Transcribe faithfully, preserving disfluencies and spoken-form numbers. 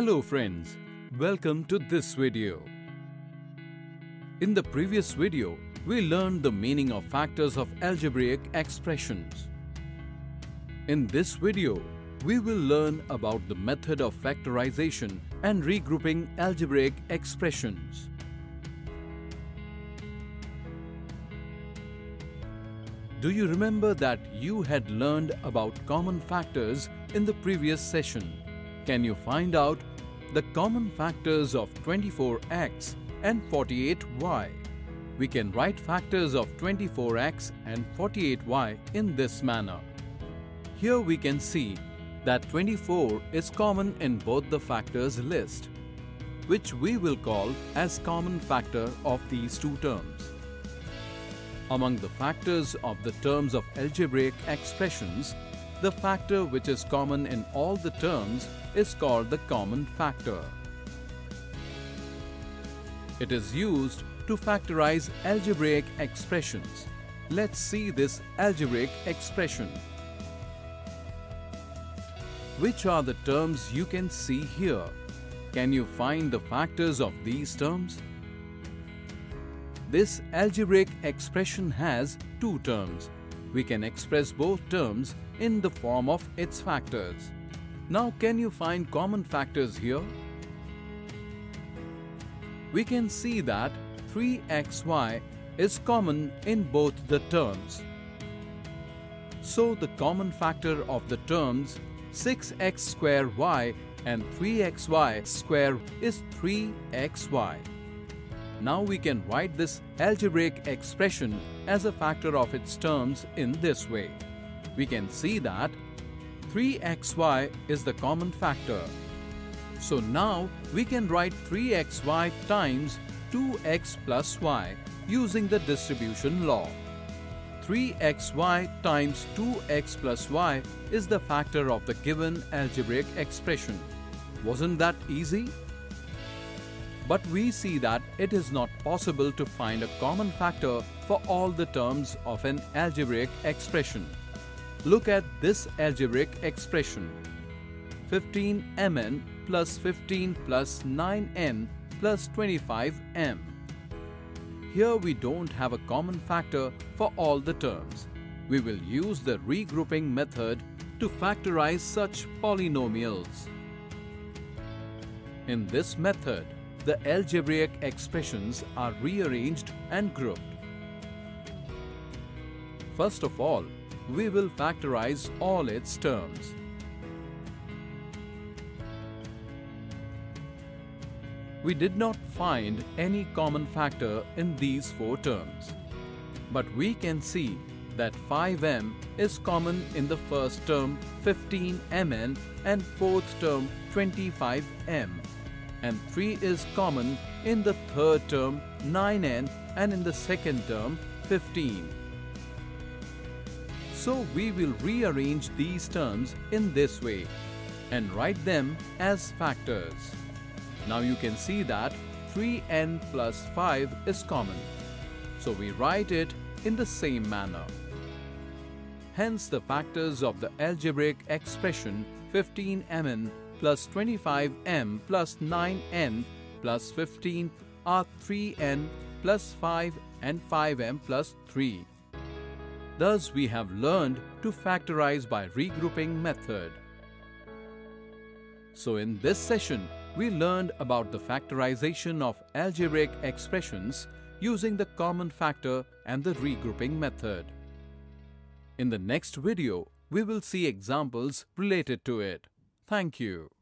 Hello friends, welcome to this video. In the previous video, we learned the meaning of factors of algebraic expressions. In this video, we will learn about the method of factorization and regrouping algebraic expressions. Do you remember that you had learned about common factors in the previous session? Can you find out the common factors of twenty-four x and forty-eight y? We can write factors of twenty-four x and forty-eight y in this manner. Here we can see that twenty-four is common in both the factors list, which we will call as common factor of these two terms. Among the factors of the terms of algebraic expressions, the factor which is common in all the terms is called the common factor. It is used to factorize algebraic expressions. Let's see this algebraic expression. Which are the terms you can see here? Can you find the factors of these terms? This algebraic expression has two terms. We can express both terms in the form of its factors. Now, can you find common factors here? We can see that three x y is common in both the terms. So, the common factor of the terms six x squared y and three x y squared is three x y. Now we can write this algebraic expression as a factor of its terms in this way. We can see that three x y is the common factor. So now we can write three x y times two x plus y using the distribution law. three x y times two x plus y is the factor of the given algebraic expression. Wasn't that easy? But we see that it is not possible to find a common factor for all the terms of an algebraic expression. Look at this algebraic expression. fifteen m n plus fifteen plus nine n plus twenty-five m. Here we don't have a common factor for all the terms. We will use the regrouping method to factorize such polynomials. In this method, the algebraic expressions are rearranged and grouped. First of all, we will factorize all its terms. We did not find any common factor in these four terms. But we can see that five m is common in the first term fifteen m n and fourth term twenty-five m. And three is common in the third term nine n and in the second term fifteen. So we will rearrange these terms in this way and write them as factors. Now you can see that three n plus five is common. So we write it in the same manner. Hence the factors of the algebraic expression fifteen m n plus twenty-five m plus nine n plus fifteen are three n plus five and five m plus three. Thus, we have learned to factorize by regrouping method. So, in this session, we learned about the factorization of algebraic expressions using the common factor and the regrouping method. In the next video, we will see examples related to it. Thank you.